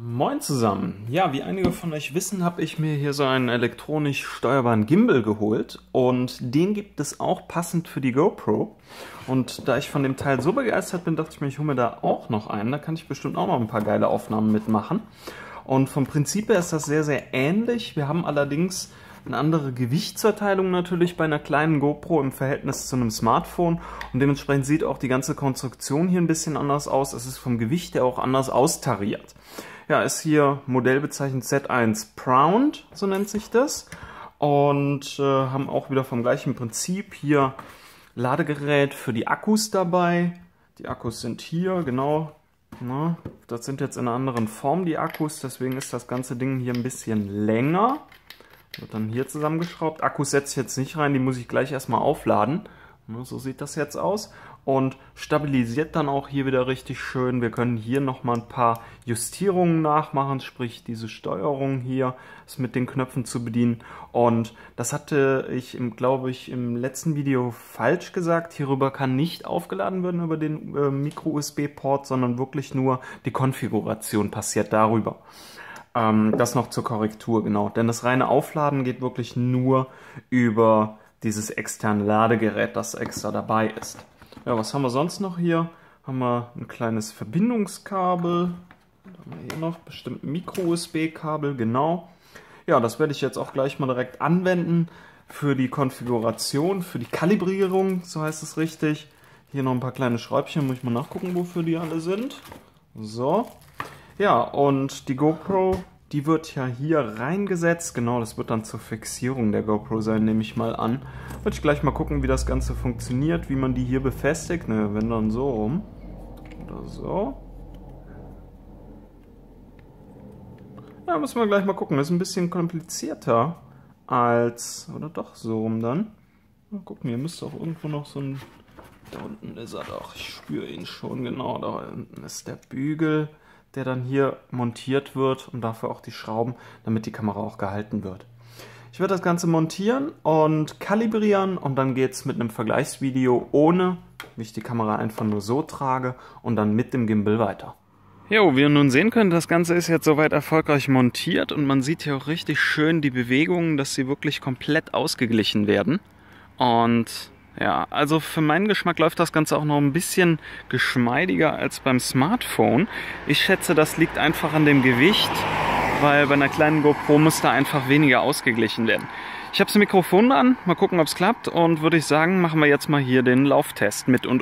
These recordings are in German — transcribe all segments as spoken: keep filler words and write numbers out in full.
Moin zusammen! Ja, wie einige von euch wissen, habe ich mir hier so einen elektronisch steuerbaren Gimbal geholt und den gibt es auch passend für die GoPro. Und da ich von dem Teil so begeistert bin, dachte ich mir, ich hole mir da auch noch einen. Da kann ich bestimmt auch noch ein paar geile Aufnahmen mitmachen. Und vom Prinzip her ist das sehr, sehr ähnlich. Wir haben allerdings eine andere Gewichtsverteilung natürlich bei einer kleinen GoPro im Verhältnis zu einem Smartphone und dementsprechend sieht auch die ganze Konstruktion hier ein bisschen anders aus. Es ist vom Gewicht her auch anders austariert. Ja, ist hier modellbezeichnet Z eins Pround, so nennt sich das, und äh, haben auch wieder vom gleichen Prinzip hier Ladegerät für die Akkus dabei. Die Akkus sind hier, genau. Na, das sind jetzt in einer anderen Form die Akkus, deswegen ist das ganze Ding hier ein bisschen länger. Wird dann hier zusammengeschraubt. Akkus setze ich jetzt nicht rein, die muss ich gleich erstmal aufladen. So sieht das jetzt aus. Und stabilisiert dann auch hier wieder richtig schön. Wir können hier nochmal ein paar Justierungen nachmachen, sprich diese Steuerung hier ist mit den Knöpfen zu bedienen. Und das hatte ich, im, glaube ich, im letzten Video falsch gesagt. Hierüber kann nicht aufgeladen werden über den äh, Micro U S B-Port, sondern wirklich nur die Konfiguration passiert darüber. Das noch zur Korrektur, genau. Denn das reine Aufladen geht wirklich nur über dieses externe Ladegerät, das extra dabei ist. Ja, was haben wir sonst noch hier? Haben wir ein kleines Verbindungskabel. Dann haben wir hier noch bestimmt ein Micro U S B-Kabel, genau. Ja, das werde ich jetzt auch gleich mal direkt anwenden für die Konfiguration, für die Kalibrierung, so heißt es richtig. Hier noch ein paar kleine Schräubchen, muss ich mal nachgucken, wofür die alle sind. So. Ja, und die GoPro, die wird ja hier reingesetzt. Genau, das wird dann zur Fixierung der GoPro sein, nehme ich mal an. Würde ich gleich mal gucken, wie das Ganze funktioniert, wie man die hier befestigt. Ne, wenn dann so rum. Oder so. Ja, müssen wir gleich mal gucken. Das ist ein bisschen komplizierter als... Oder doch so rum dann. Mal gucken, hier müsste auch irgendwo noch so ein... Da unten ist er doch. Ich spüre ihn schon, genau. Da unten ist der Bügel, der dann hier montiert wird und dafür auch die Schrauben, damit die Kamera auch gehalten wird. Ich werde das Ganze montieren und kalibrieren und dann geht es mit einem Vergleichsvideo ohne, wie ich die Kamera einfach nur so trage und dann mit dem Gimbal weiter. Jo, wie ihr nun sehen könnt, das Ganze ist jetzt soweit erfolgreich montiert und man sieht hier auch richtig schön die Bewegungen, dass sie wirklich komplett ausgeglichen werden. Und ja, also für meinen Geschmack läuft das Ganze auch noch ein bisschen geschmeidiger als beim Smartphone. Ich schätze, das liegt einfach an dem Gewicht, weil bei einer kleinen GoPro muss da einfach weniger ausgeglichen werden. Ich habe das Mikrofon an, mal gucken, ob es klappt, und würde ich sagen, machen wir jetzt mal hier den Lauftest mit und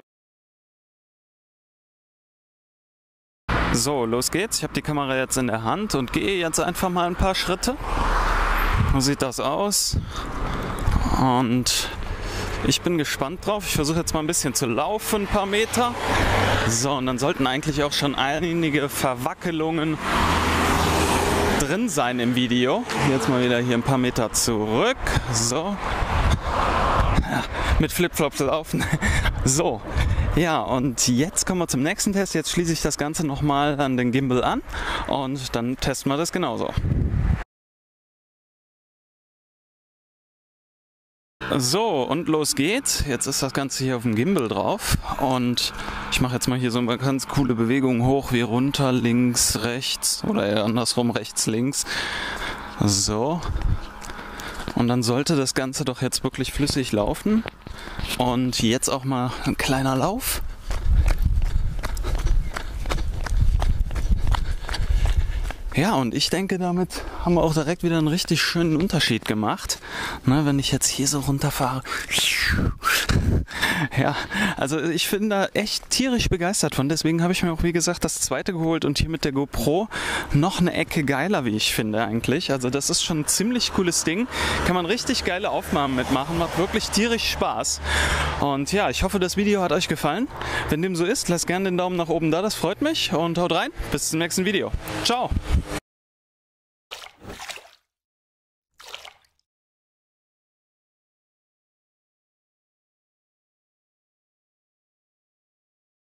so, los geht's. Ich habe die Kamera jetzt in der Hand und gehe jetzt einfach mal ein paar Schritte. So sieht das aus. Und ich bin gespannt drauf. Ich versuche jetzt mal ein bisschen zu laufen, ein paar Meter. So, und dann sollten eigentlich auch schon einige Verwackelungen drin sein im Video. Jetzt mal wieder hier ein paar Meter zurück. So. Ja, mit Flipflops laufen. So. Ja, und jetzt kommen wir zum nächsten Test. Jetzt schließe ich das Ganze nochmal an den Gimbal an und dann testen wir das genauso. So, und los geht's. Jetzt ist das Ganze hier auf dem Gimbal drauf und ich mache jetzt mal hier so eine ganz coole Bewegung hoch wie runter, links, rechts oder eher andersrum, rechts, links. So. Und dann sollte das Ganze doch jetzt wirklich flüssig laufen. Und jetzt auch mal ein kleiner Lauf. Ja, und ich denke, damit haben wir auch direkt wieder einen richtig schönen Unterschied gemacht. Ne, wenn ich jetzt hier so runterfahre. Ja, also ich bin da echt tierisch begeistert von. Deswegen habe ich mir auch, wie gesagt, das zweite geholt und hier mit der GoPro noch eine Ecke geiler, wie ich finde eigentlich. Also das ist schon ein ziemlich cooles Ding. Kann man richtig geile Aufnahmen mitmachen. Macht wirklich tierisch Spaß. Und ja, ich hoffe, das Video hat euch gefallen. Wenn dem so ist, lasst gerne den Daumen nach oben da. Das freut mich. Und haut rein. Bis zum nächsten Video. Ciao.